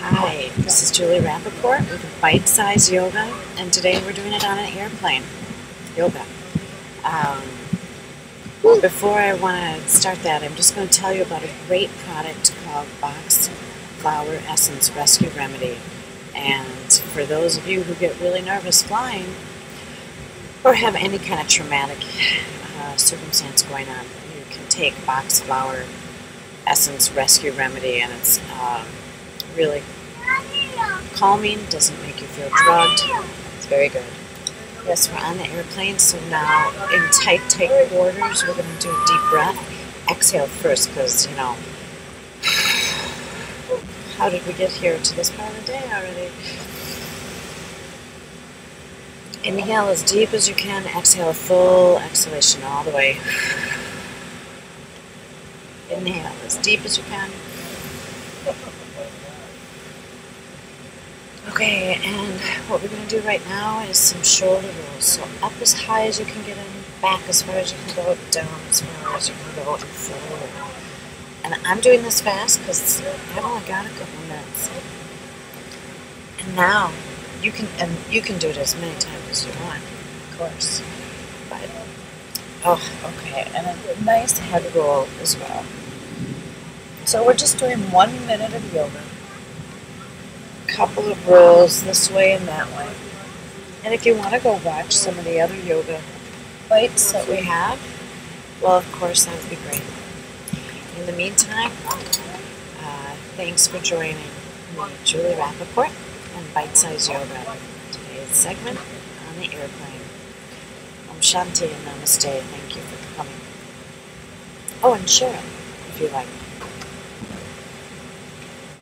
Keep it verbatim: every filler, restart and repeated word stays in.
Hi, this is Julie Rappaport with Bite Size Yoga, and today we're doing it on an airplane, yoga. Um, before I want to start that, I'm just going to tell you about a great product called Bach Flower Essence Rescue Remedy. And for those of you who get really nervous flying, or have any kind of traumatic uh, circumstance going on, you can take Bach Flower Essence Rescue Remedy, and it's um, really calming, doesn't make you feel drugged. It's very good. Yes, we're on the airplane, so now in tight, tight quarters, we're going to do a deep breath. Exhale first, because, you know, how did we get here to this part of the day already? Inhale as deep as you can, exhale full exhalation all the way. Inhale as deep as you can. Okay, and what we're going to do right now is some shoulder rolls. So up as high as you can get in, back as far as you can go, down as far as you can go, and forward. And I'm doing this fast because I've only got a couple minutes. And now you can and you can do it as many times as you want, of course. But oh, okay, and a nice head roll as well. So we're just doing one minute of yoga. Couple of rolls this way and that way. And if you want to go watch some of the other yoga bites that we have, well, of course, that would be great. In the meantime, uh, thanks for joining me, Julie Rappaport, and Bite Size Yoga, today's segment on the airplane. Om Shanti and Namaste. Thank you for coming. Oh, and share it if you like.